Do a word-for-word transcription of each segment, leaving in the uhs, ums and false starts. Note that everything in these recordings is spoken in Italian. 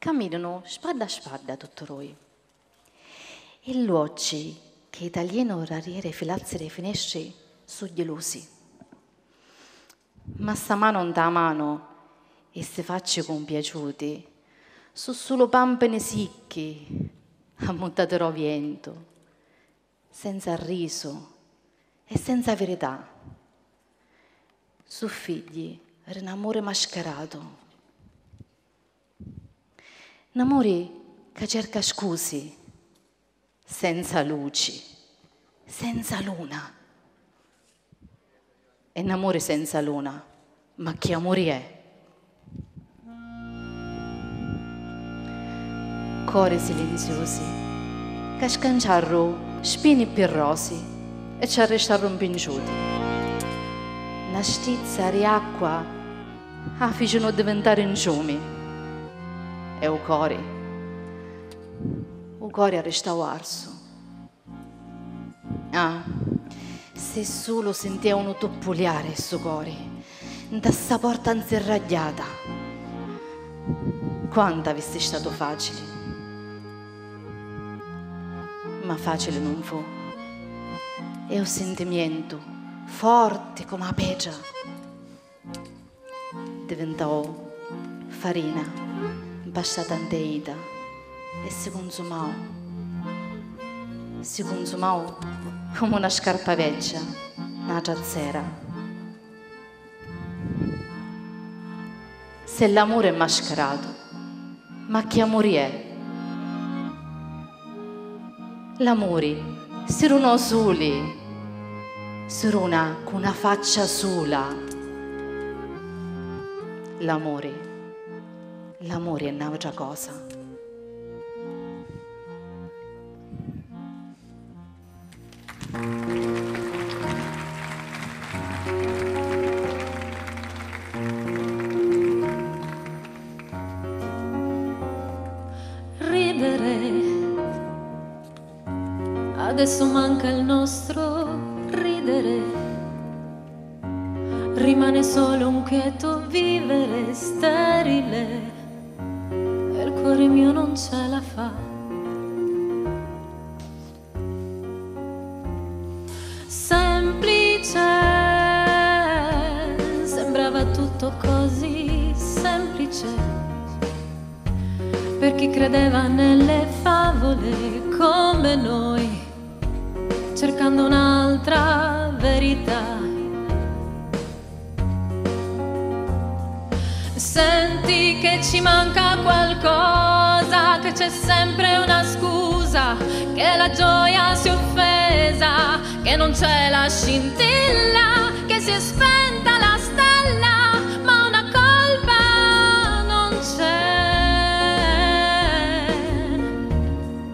camminano spada a spada tutto lui. E l'occhi che italiano rariere filazzere finisce sugli gelosi. Ma sta mano da mano e se facce compiaciuti, su solo pampene sicchi, a montaterò vento, senza riso e senza verità. Su figli era un amore mascarato. Un amore che cerca scusi, senza luci, senza luna. È un amore senza luna, ma che amore è? Cori silenziosi, che scanciarro spini pirrosi e ci arrestarono rompingiuti. Una stizza di acqua ha fatto diventare un giumi. E o cuore, o cuore è restato arso. Ah, se solo sentivano toppuliare il suo cuore, da sta porta inserragliata, quanto avesse stato facile. Ma facile non fu. È un sentimento forte come la peccia. Diventò farina. Passata anteita e si consumò, si consumò come una scarpa vecchia, una giazzera. Se l'amore è mascherato, ma che amore è? L'amore si ruonò soli, si ruona con una faccia sola. L'amore. L'amore è un'altra cosa. Ridere, adesso manca il nostro ridere, rimane solo un quieto vivere sterile. Il cuore mio non ce la fa. Semplice, sembrava tutto così semplice per chi credeva nelle favole come noi, cercando un'altra verità. Senti che ci manca qualcosa, che c'è sempre una scusa, che la gioia si è offesa, che non c'è la scintilla, che si è spenta la stella, ma una colpa non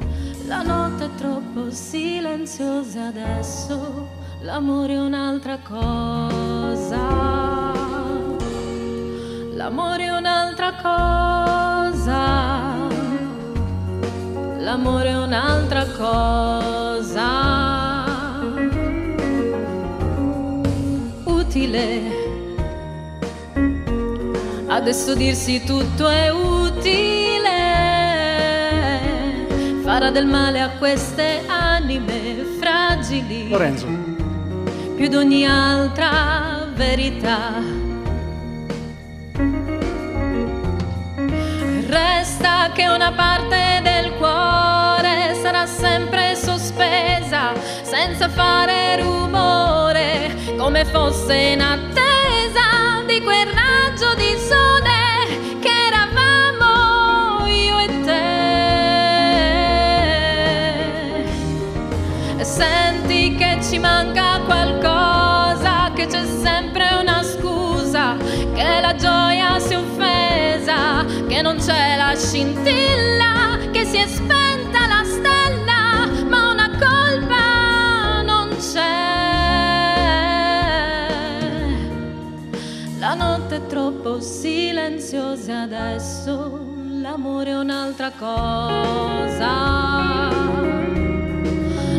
c'è. La notte è troppo silenziosa adesso, l'amore è un'altra cosa. L'amore è un'altra cosa, l'amore è un'altra cosa, utile, adesso dirsi tutto è utile, farà del male a queste anime fragili, Lorenzo, più di ogni altra verità. Resta che una parte del cuore sarà sempre sospesa, senza fare rumore, come fosse in attesa di quel raggio di sole che eravamo io e te. Senti che ci manca qualcosa, che c'è sempre una scusa, che la gioia si offesa, che non c'è la scintilla, che si è spenta la stella, ma una colpa non c'è. La notte è troppo silenziosa adesso, l'amore è un'altra cosa.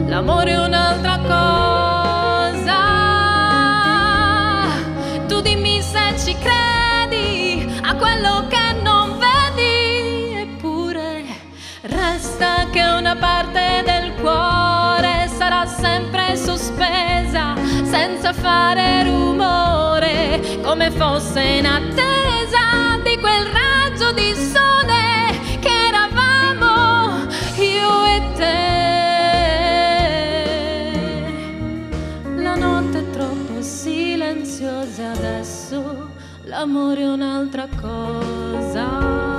L'amore è un'altra cosa. Tu dimmi se ci credi a quello che non vedi. che una parte del cuore sarà sempre sospesa, senza fare rumore, come fosse in attesa di quel raggio di sole che eravamo io e te. La notte è troppo silenziosa adesso, l'amore è un'altra cosa.